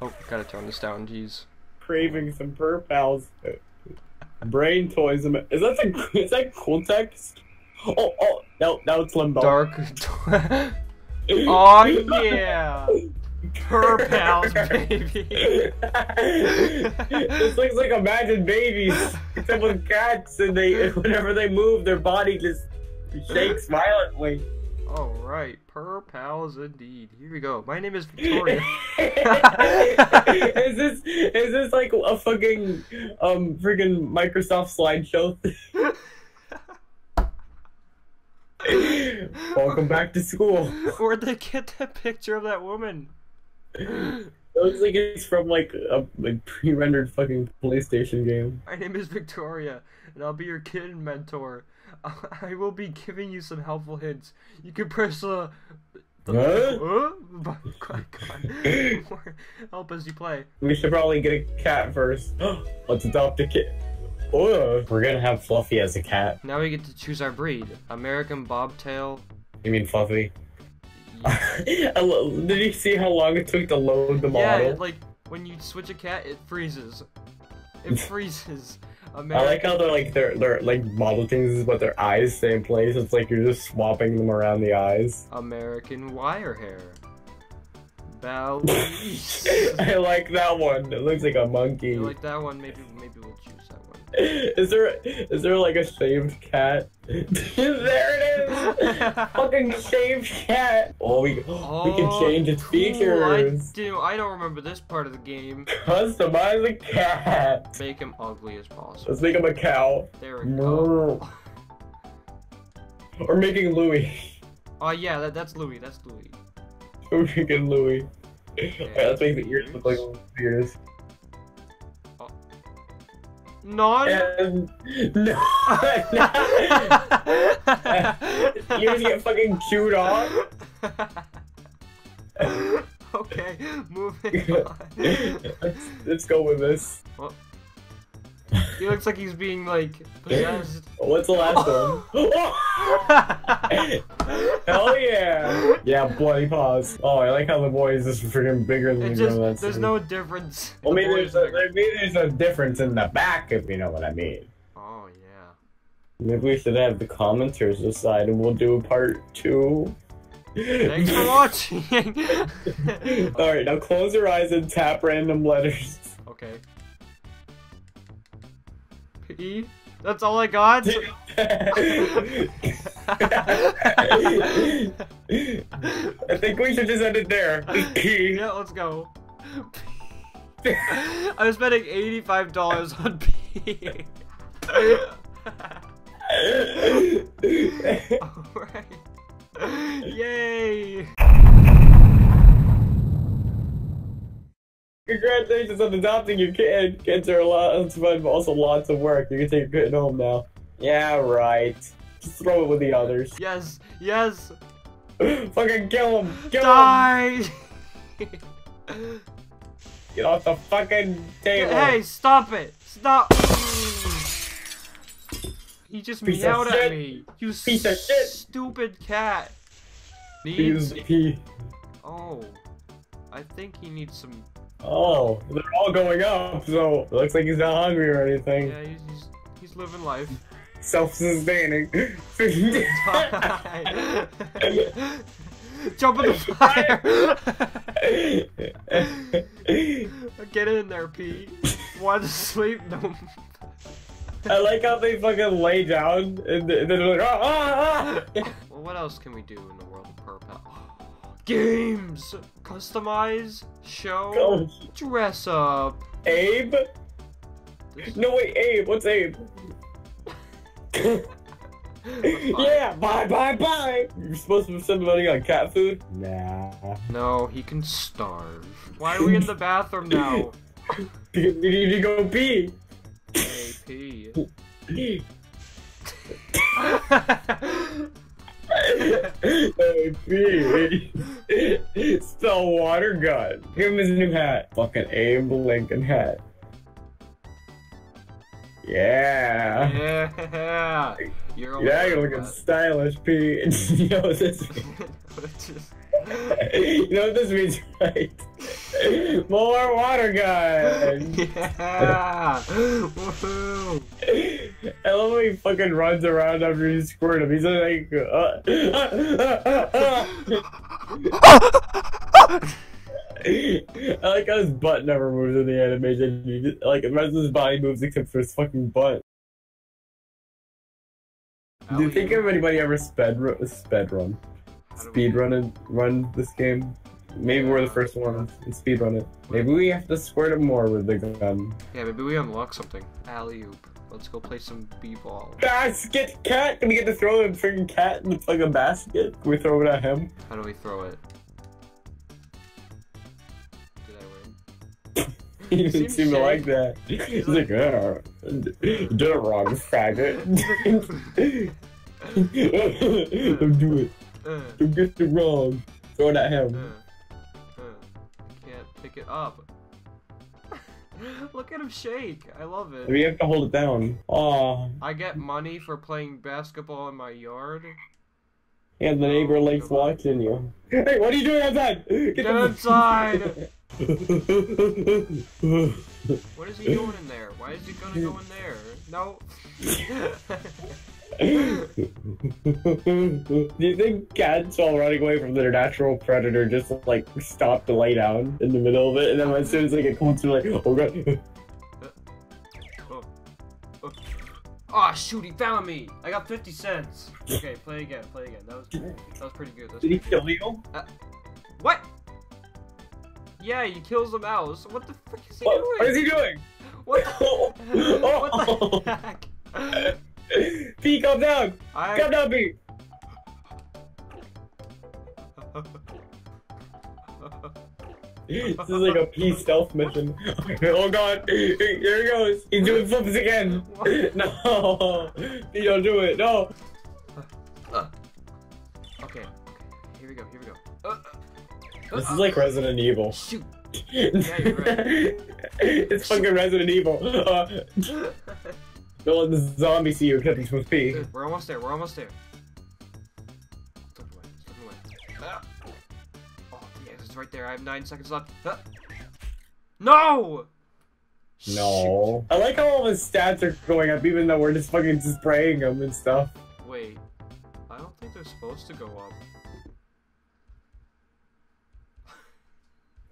Oh, gotta turn this down, jeez. Craving some Purr Pals. Brain toys. Is that the, is that cool text? Oh, oh, no, now it's limbo. Dark. Oh yeah. Purr Pals, baby. This looks like Imagine Babies, except with cats, and they, whenever they move, their body just shakes violently. All right, Purr Pals indeed. Here we go. My name is Victoria. is this like a fucking friggin' Microsoft slideshow? Welcome back to school. Where'd they get that picture of that woman? It looks like it's from like a pre-rendered fucking PlayStation game. My name is Victoria, and I'll be your kid mentor. I will be giving you some helpful hints. You can press the help as you play. We should probably get a cat first. Let's adopt a kit. Oh, we're gonna have Fluffy as a cat. Now we get to choose our breed. American Bobtail. You mean Fluffy? Yeah. Did you see how long it took to load the model? Yeah, like when you switch a cat, it freezes. It freezes. American... I like how they're like they're like model things, but their eyes stay in place. It's like you're just swapping them around the eyes. American wire hair. Bow. I like that one. It looks like a monkey. You like that one? Maybe we'll choose that one. Is there like a shaved cat? There it is. Fucking shaved cat. Oh, we can change its features. I don't remember this part of the game. Customize a cat. Make him ugly as possible. Let's make him a cow. There we go. Or making Louis. Oh yeah, that's Louis. That's Louis. Freaking Louis. Okay, let's make the ears look like ears. Oh. None? No! You're gonna get fucking chewed off? Okay, moving on. Let's go with this. Well, he looks like he's being, like, possessed. What's the last one? Hell yeah! Yeah, bloody paws. Oh, I like how the boy is just freaking bigger than the other. There's no difference. Well, maybe there's a difference in the back, if you know what I mean. Oh, yeah. Maybe we should have the commenters decide and we'll do a part 2. Thanks for watching! Alright, now close your eyes and tap random letters. Okay. E? That's all I got? I think we should just end it there. Yeah, let's go. I was spending $85 on P. Alright. Yay! Congratulations on adopting your kid. Kids are a lot of fun, but also lots of work. You can take your kid home now. Yeah, right. Just throw it with the others. Yes, yes. Fucking kill him. Kill him. Die. Get off the fucking table. Hey, stop it. Stop. He just meowed at me. You piece of shit. Stupid cat. Needs pee. Oh, I think he needs some. Oh, they're all going up, so it looks like he's not hungry or anything. Yeah, he's living life. Self-sustaining. Jump in the fire! Get in there, Pete. Want to sleep? No. I like how they fucking lay down and then they're like, ah, ah. Well, what else can we do in the world of Purr Pals? Games, customize, show, dress up. Abe? No wait, Abe. What's Abe? Yeah, bye, bye, bye. You're supposed to send money on cat food? Nah. No, he can starve. Why are we in the bathroom now? You need to go pee. Hey, pee. Still water gun. Give him his new hat. Fucking Abe Lincoln hat. Yeah. Yeah. You're looking stylish, Pete. You know what this means. You know what this means, right? More water guns! Yeah! Woohoo! I love how he fucking runs around after you squirt him. He's like, I like how his butt never moves in the animation. He just, like, the rest of his body moves except for his fucking butt. Do you think anybody ever speed run this game? Maybe we're the first one and speedrun it. Maybe we have to squirt it more with the gun. Yeah, maybe we unlock something. Alley-oop. Let's go play some b-ball. Basket cat! Can we get to throw the freaking cat in like a basket? Can we throw it at him? How do we throw it? Did I win? You didn't seem to like that. He's like, oh, did it wrong, faggot. Don't do it. Don't get it wrong. Throw it at him. Pick it up. Look at him shake. I love it. We have to hold it down. Aww. I get money for playing basketball in my yard. Yeah, the neighbor likes watching you. Hey, what are you doing outside? Get inside! What is he doing in there? Why is he gonna go in there? No. Do you think cats all running away from their natural predator just like stop to lay down in the middle of it, and then as soon as they get close, they're like, oh god. Oh shoot, he found me! I got 50 cents! Okay, play again, play again. That was pretty good. Did he kill you? What? Yeah, he kills the mouse. What the frick is he doing? What is he doing? What the, what the heck? P, calm down! Calm down, P! This is like a P stealth mission. Oh god! Here he goes! He's doing flips again! What? No! P, don't do it! No! Okay. Here we go, here we go. This is like Resident Evil. Shoot! Yeah, you're right. It's fucking Resident Evil. Don't let the zombie see you, because he's supposed to pee. We're almost there, we're almost there. Step away, step away. Ah. Oh, yes, it's right there. I have 9 seconds left. Ah. No! No. Shoot. I like how all his stats are going up, even though we're just fucking spraying them and stuff. Wait, I don't think they're supposed to go up.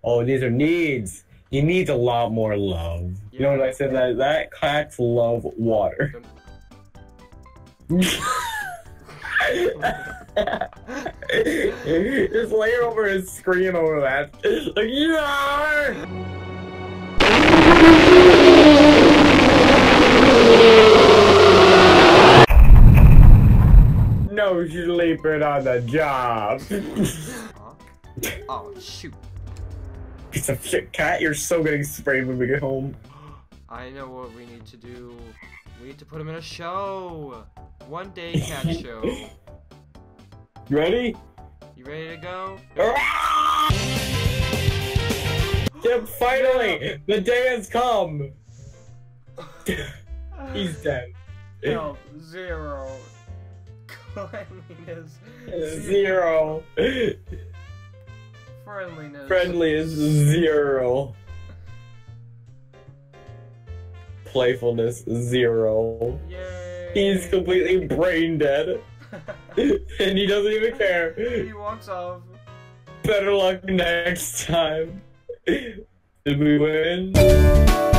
Oh, these are needs. He needs a lot more love. Yeah. You know what I said? That cats love water. Just layer over his screen over that. Like, yeah! No sleeping on the job. Oh, shoot. Piece of shit cat, you're so getting sprayed when we get home. I know what we need to do. We need to put him in a show. One day cat show. You ready? You ready to go? Yep, finally! The day has come! He's dead. No, zero. Cleanliness. Zero. Friendliness. Friendly is zero. Playfulness, zero. Yay. He's completely brain dead. And he doesn't even care. He walks off. Better luck next time. Did we win?